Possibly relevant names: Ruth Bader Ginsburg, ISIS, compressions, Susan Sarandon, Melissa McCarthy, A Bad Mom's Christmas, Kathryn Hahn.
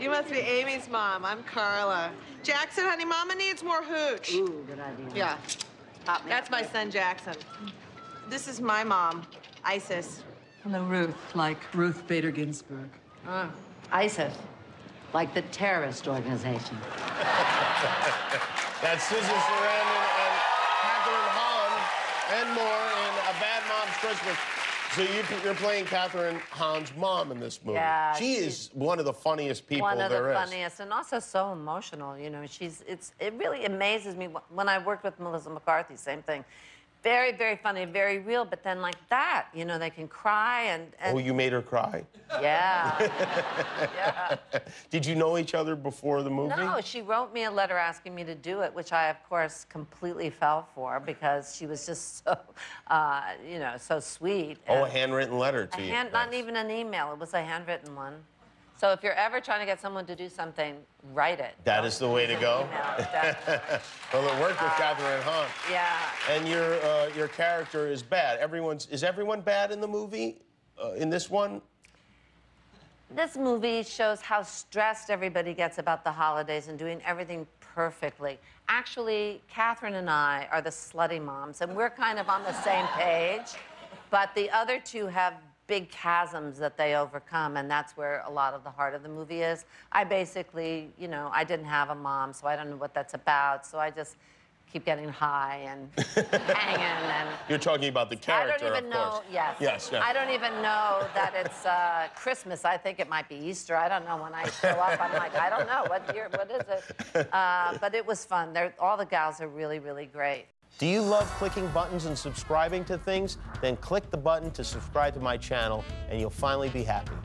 You must be Amy's mom. I'm Carla. Jackson, honey, Mama needs more hooch. Ooh, good idea. Yeah. Pop me. That's my son, Jackson. This is my mom, Isis. Hello, Ruth, like Ruth Bader Ginsburg. Isis, like the terrorist organization. That's Susan Sarandon and Kathryn Hahn and more in A Bad Mom's Christmas. So you're playing Kathryn Hahn's mom in this movie. Yeah, she's one of the funniest people there is. One of the funniest, and also so emotional. You know, it really amazes me when I worked with Melissa McCarthy. Same thing, very, very funny, very real. But then like that, you know, they can cry and... Oh, you made her cry. Yeah. Yeah. Did you know each other before the movie? No, she wrote me a letter asking me to do it, which I of course completely fell for because she was just so, you know, so sweet. Oh, a handwritten letter to you. Not even an email. It was a handwritten one. So if you're ever trying to get someone to do something, write it. That is the way to go. Well, it worked with Kathryn Hahn. Yeah. And your character is bad. Is everyone bad in the movie? In this one? This movie shows how stressed everybody gets about the holidays and doing everything perfectly. Actually, Kathryn and I are the slutty moms, and we're kind of on the same page. But the other two have big chasms that they overcome, and that's where a lot of the heart of the movie is. I basically, you know, I didn't have a mom, so I don't know what that's about, so I just keep getting high and hanging and... You're talking about the character, of course. I don't even know, yes. Yes. I don't even know that it's Christmas. I think it might be Easter. I don't know when I show up. I'm like, I don't know, what year, what is it? But it was fun. All the gals are really, really great. Do you love clicking buttons and subscribing to things? Then click the button to subscribe to my channel, and you'll finally be happy.